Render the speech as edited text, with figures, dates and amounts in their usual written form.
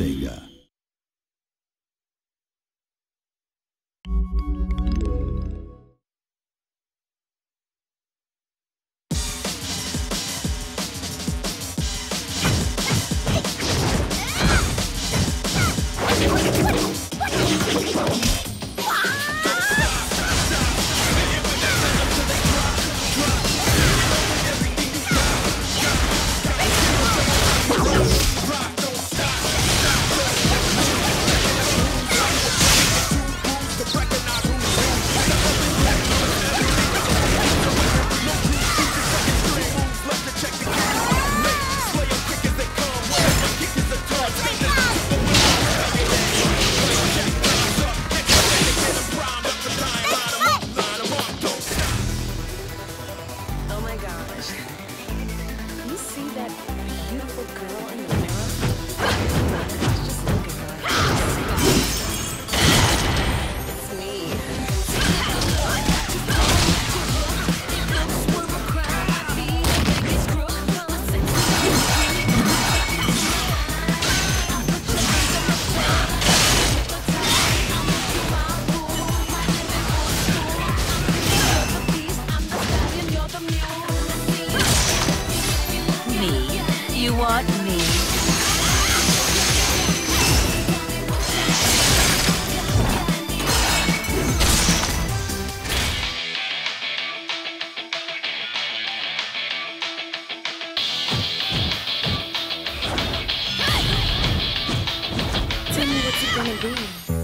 Sega. You want me? Tell me what you're gonna be.